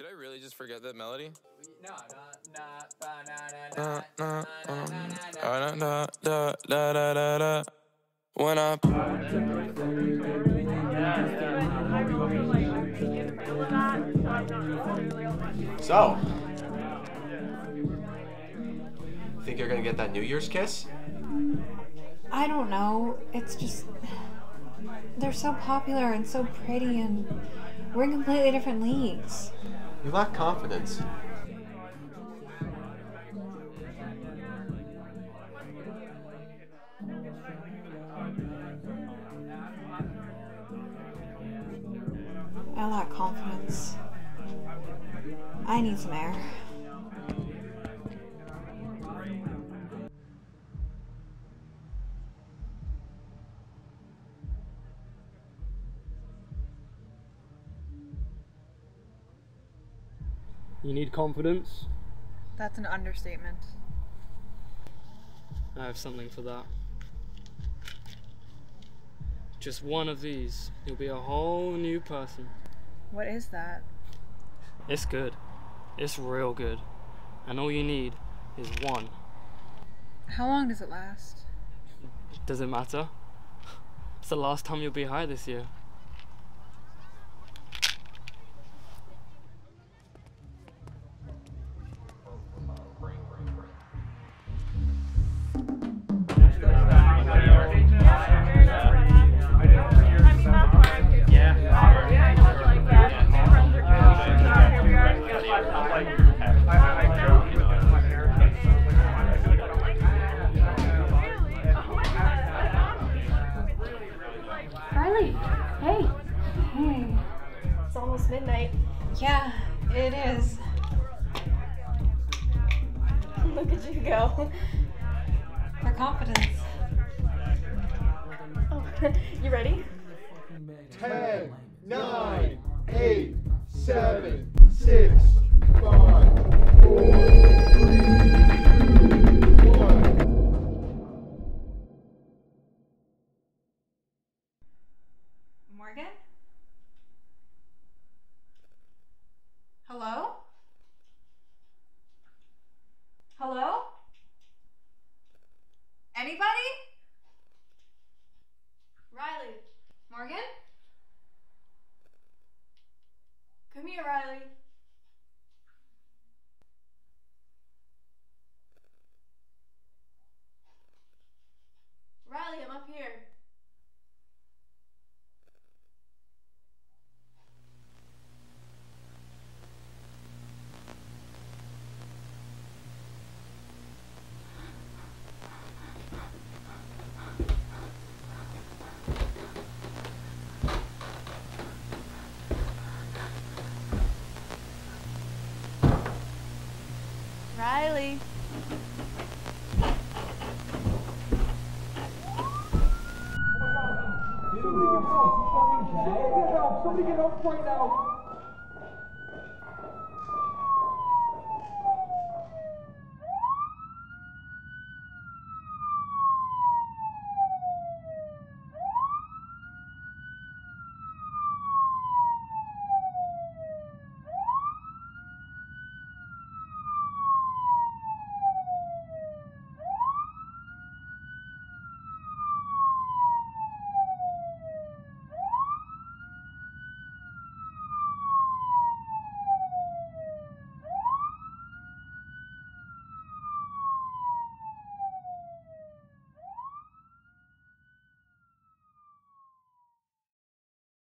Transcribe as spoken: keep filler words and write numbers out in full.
Did I really just forget that melody? No, no, when I So think you're gonna get that New Year's kiss? I don't know. It's just they're so popular and so pretty, and we're in completely different leagues. You lack confidence. I lack confidence. I need some air. You need confidence? That's an understatement. I have something for that. Just one of these, you'll be a whole new person. What is that? It's good. It's real good. And all you need is one. How long does it last? Does it matter? It's the last time you'll be high this year. Riley, hey, hey. It's almost midnight. Yeah, it is. Look at you go. For confidence. Oh, you ready? Ten, nine, eight, seven, six. Morgan? Hello? Hello? Anybody? Riley? Morgan? Come here, Riley. Riley, I'm up here. Riley. Somebody get help! Somebody get help right now!